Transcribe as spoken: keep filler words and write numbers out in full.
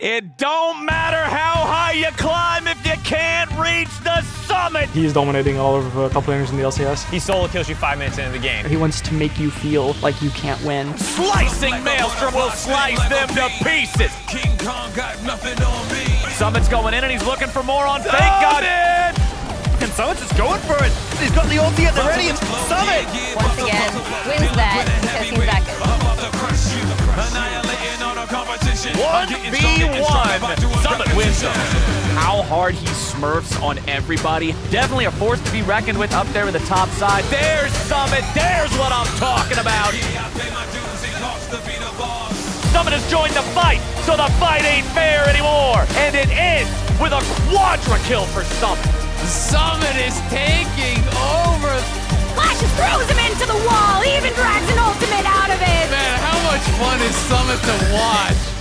It don't matter how high you climb if you can't reach the summit. He's dominating all of uh, top laners in the L C S. He solo kills you five minutes into the game. He wants to make you feel like you can't win. Slicing Maelstrom will slice them to pieces. King Kong got nothing on me. Summit's going in and he's looking for more on Fake God. And Summit's just going for it. He's got the ulti at the ready and Summit. Once again, wins that because he's that good. one v one, Summit wins them. How hard he smurfs on everybody. Definitely a force to be reckoned with up there in the top side. There's Summit, there's what I'm talking about. Summit has joined the fight, so the fight ain't fair anymore. And it ends with a quadra kill for Summit. Summit is taking over. Flash throws him into the wall, he even drags an ultimate out of it. Man, how much fun is Summit to watch?